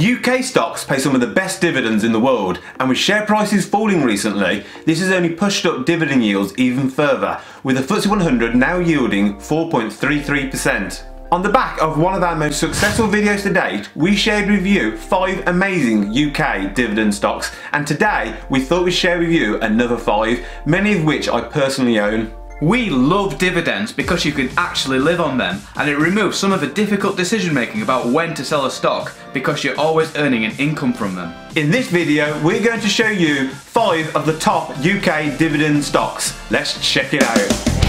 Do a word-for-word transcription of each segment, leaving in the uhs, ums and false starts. U K stocks pay some of the best dividends in the world, and with share prices falling recently, this has only pushed up dividend yields even further, with the F T S E one hundred now yielding four point three three percent. On the back of one of our most successful videos to date, we shared with you five amazing U K dividend stocks, and today we thought we'd share with you another five, many of which I personally own. We love dividends because you can actually live on them, and it removes some of the difficult decision making about when to sell a stock because you're always earning an income from them. In this video, we're going to show you five of the top U K dividend stocks. Let's check it out.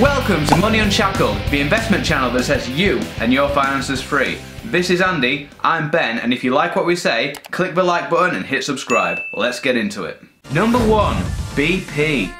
Welcome to Money Unshackled, the investment channel that says you and your finances free. This is Andy, I'm Ben, and if you like what we say, click the like button and hit subscribe. Let's get into it. Number one, B P.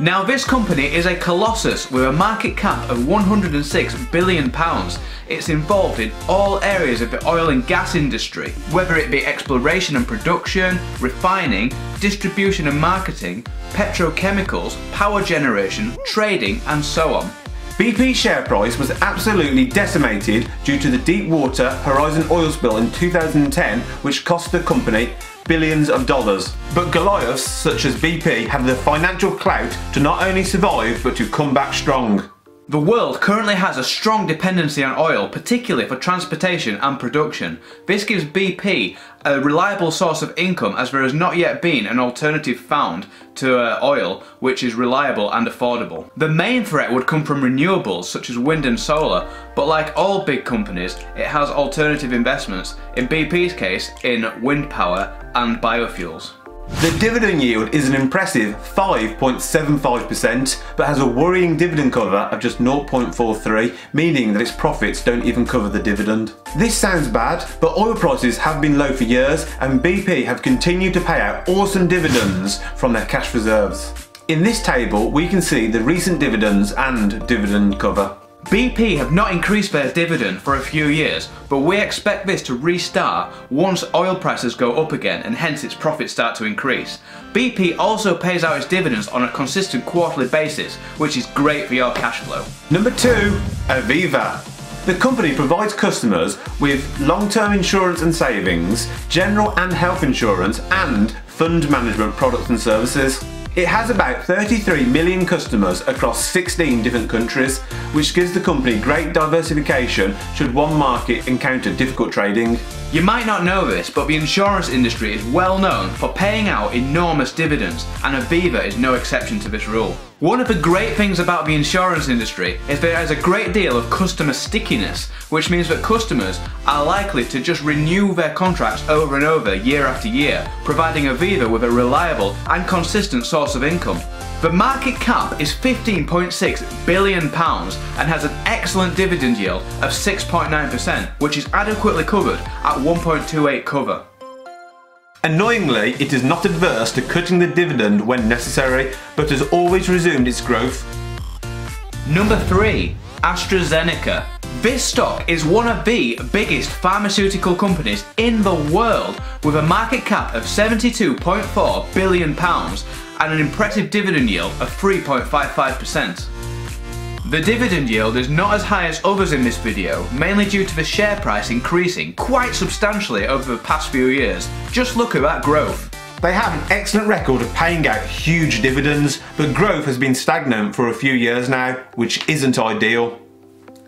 Now this company is a colossus with a market cap of one hundred and six billion pounds. It's involved in all areas of the oil and gas industry, whether it be exploration and production, refining, distribution and marketing, petrochemicals, power generation, trading and so on. B P's share price was absolutely decimated due to the Deepwater Horizon oil spill in two thousand ten, which cost the company billions of dollars. But Goliaths such as B P have the financial clout to not only survive but to come back strong. The world currently has a strong dependency on oil, particularly for transportation and production. This gives B P a reliable source of income, as there has not yet been an alternative found to uh, oil which is reliable and affordable. The main threat would come from renewables such as wind and solar, but like all big companies, it has alternative investments, in B P's case in wind power and biofuels. The dividend yield is an impressive five point seven five percent, but has a worrying dividend cover of just zero point four three, meaning that its profits don't even cover the dividend. This sounds bad, but oil prices have been low for years, and B P have continued to pay out awesome dividends from their cash reserves. In this table, we can see the recent dividends and dividend cover. B P have not increased their dividend for a few years, but we expect this to restart once oil prices go up again, and hence its profits start to increase. B P also pays out its dividends on a consistent quarterly basis, which is great for your cash flow. Number two, Aviva. The company provides customers with long-term insurance and savings, general and health insurance, and fund management products and services. It has about thirty-three million customers across sixteen different countries, which gives the company great diversification should one market encounter difficult trading. You might not know this, but the insurance industry is well known for paying out enormous dividends, and Aviva is no exception to this rule. One of the great things about the insurance industry is there is a great deal of customer stickiness, which means that customers are likely to just renew their contracts over and over, year after year, providing Aviva with a reliable and consistent source of income. The market cap is fifteen point six billion pounds and has an excellent dividend yield of six point nine percent, which is adequately covered at one point two eight cover. Annoyingly, it is not adverse to cutting the dividend when necessary, but has always resumed its growth. Number three, AstraZeneca. This stock is one of the biggest pharmaceutical companies in the world, with a market cap of seventy-two point four billion pounds and an impressive dividend yield of three point five five percent. The dividend yield is not as high as others in this video, mainly due to the share price increasing quite substantially over the past few years. Just look at that growth. They have an excellent record of paying out huge dividends, but growth has been stagnant for a few years now, which isn't ideal.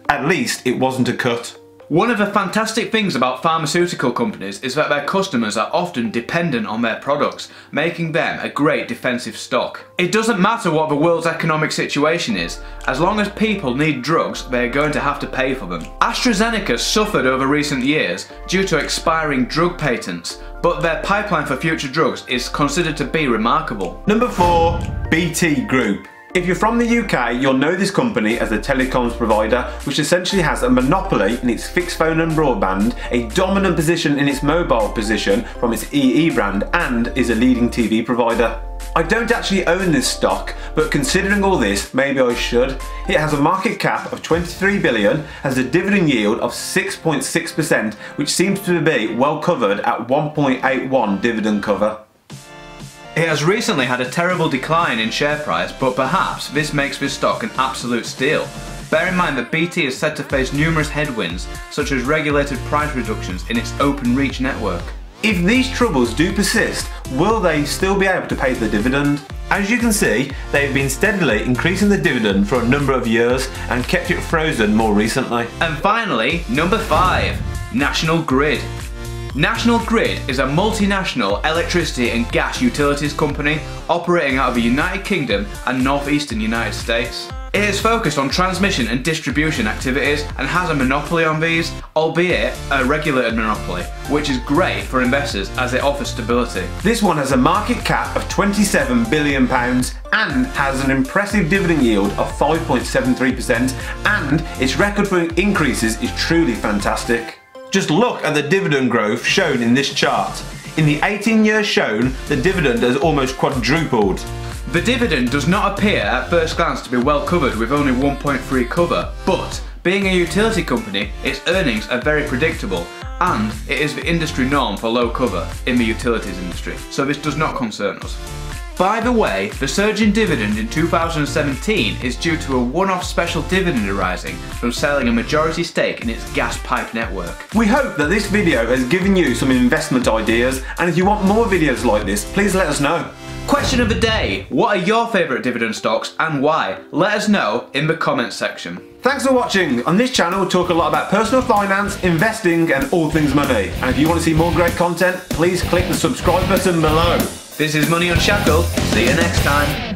At least it wasn't a cut. One of the fantastic things about pharmaceutical companies is that their customers are often dependent on their products, making them a great defensive stock. It doesn't matter what the world's economic situation is, as long as people need drugs, they are going to have to pay for them. AstraZeneca suffered over recent years due to expiring drug patents, but their pipeline for future drugs is considered to be remarkable. Number four, B T Group. If you're from the U K, you'll know this company as a telecoms provider, which essentially has a monopoly in its fixed phone and broadband, a dominant position in its mobile position from its E E brand, and is a leading T V provider. I don't actually own this stock, but considering all this, maybe I should. It has a market cap of twenty-three billion, has a dividend yield of six point six percent, which seems to be well covered at one point eight one dividend cover. It has recently had a terrible decline in share price, but perhaps this makes this stock an absolute steal. Bear in mind that B T is said to face numerous headwinds, such as regulated price reductions in its Openreach network. If these troubles do persist, will they still be able to pay the dividend? As you can see, they have been steadily increasing the dividend for a number of years and kept it frozen more recently. And finally, number five, National Grid. National Grid is a multinational electricity and gas utilities company operating out of the United Kingdom and northeastern United States. It is focused on transmission and distribution activities and has a monopoly on these, albeit a regulated monopoly, which is great for investors as it offers stability. This one has a market cap of twenty-seven billion pounds and has an impressive dividend yield of five point seven three percent, and its record for increases is truly fantastic. Just look at the dividend growth shown in this chart. In the eighteen years shown, the dividend has almost quadrupled. The dividend does not appear at first glance to be well covered with only one point three cover, but being a utility company, its earnings are very predictable and it is the industry norm for low cover in the utilities industry, so this does not concern us. By the way, the surge in dividend in two thousand seventeen is due to a one-off special dividend arising from selling a majority stake in its gas pipe network. We hope that this video has given you some investment ideas, and if you want more videos like this, please let us know. Question of the day, what are your favourite dividend stocks and why? Let us know in the comments section. Thanks for watching. On this channel we talk a lot about personal finance, investing and all things money. And if you want to see more great content, please click the subscribe button below. This is Money Unshackled, see you next time.